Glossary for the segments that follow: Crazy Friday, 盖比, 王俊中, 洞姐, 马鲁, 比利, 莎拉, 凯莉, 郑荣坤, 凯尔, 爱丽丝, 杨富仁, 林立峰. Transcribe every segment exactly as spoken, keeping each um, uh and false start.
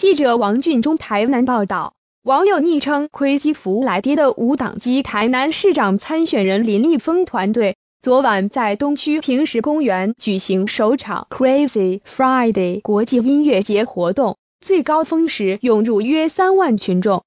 记者王俊中台南报道，网友昵称“Crazy Friday”的无党籍台南市长参选人林立峰团队，昨晚在东区平实公园举行首场 Crazy Friday 国际音乐节活动，最高峰时涌入约三万群众。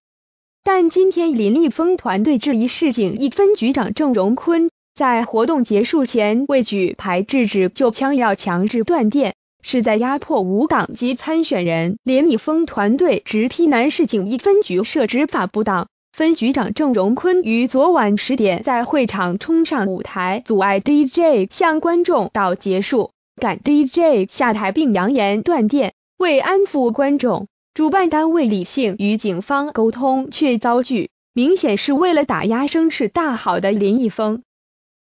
但今天林立峰团队质疑市警一分局长郑荣坤在活动结束前未举牌制止就枪要强制断电，是在压迫无党籍参选人。林立峰团队直批南市警一分局设执法不当，分局长郑荣坤于昨晚十点在会场冲上舞台，阻碍 D J 向观众道结束，赶 D J 下台并扬言断电。为安抚观众，主办单位理性与警方沟通却遭拒，明显是为了打压声势大好的林立峰。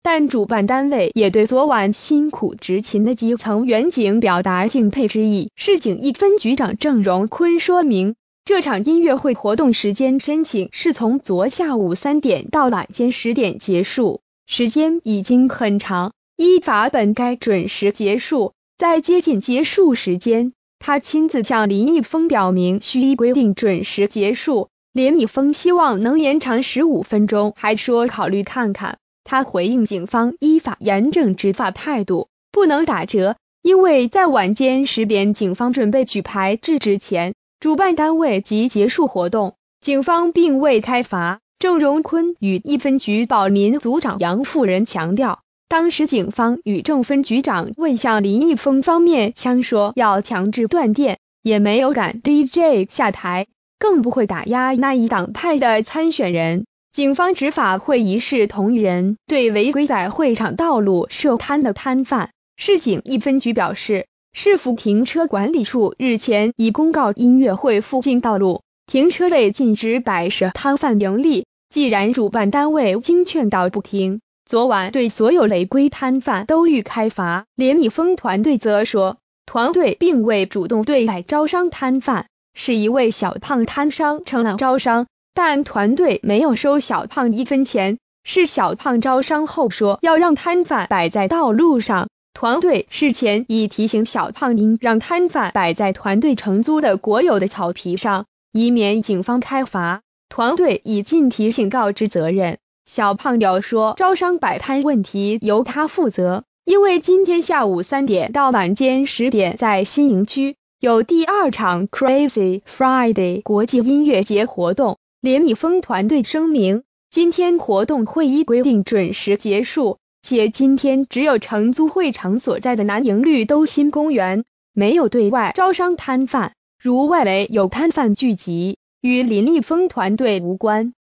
但主办单位也对昨晚辛苦执勤的基层员警表达敬佩之意。市警一分局长郑荣坤说明，这场音乐会活动时间申请是从昨下午三点到晚间十点结束，时间已经很长，依法本该准时结束。在接近结束时间，他亲自向林立峰表明需依规定准时结束，林立峰希望能延长十五分钟，还说考虑看看。他回应警方依法严正执法态度不能打折，因为在晚间十点警方准备举牌制止前，主办单位即结束活动，警方并未开罚。郑荣坤与一分局保民组长杨富仁强调，当时警方与郑分局长未向林立峰方面枪说要强制断电，也没有赶 D J 下台，更不会打压那一党派的参选人。警方执法会一视同仁，对违规在会场道路设摊的摊贩，市警一分局表示，市府停车管理处日前已公告音乐会附近道路停车位禁止摆设摊贩盈利，既然主办单位经劝导不听，昨晚对所有违规摊贩都予开罚。林立峰团队则说，团队并未主动对待招商摊贩，是一位小胖摊商成了招商，但团队没有收小胖一分钱，是小胖招商后说要让摊贩摆在道路上，团队事前已提醒小胖应让摊贩摆在团队承租的国有的草皮上，以免警方开罚，团队已尽提醒告知责任。小胖有说招商摆摊问题由他负责，因为今天下午三点到晚间十点在新营区有第二场 Crazy Friday 国际音乐节活动。林立峰团队声明，今天活动会依规定准时结束，且今天只有承租会场所在的南营绿都新公园，没有对外招商摊贩，如外围有摊贩聚集，与林立峰团队无关。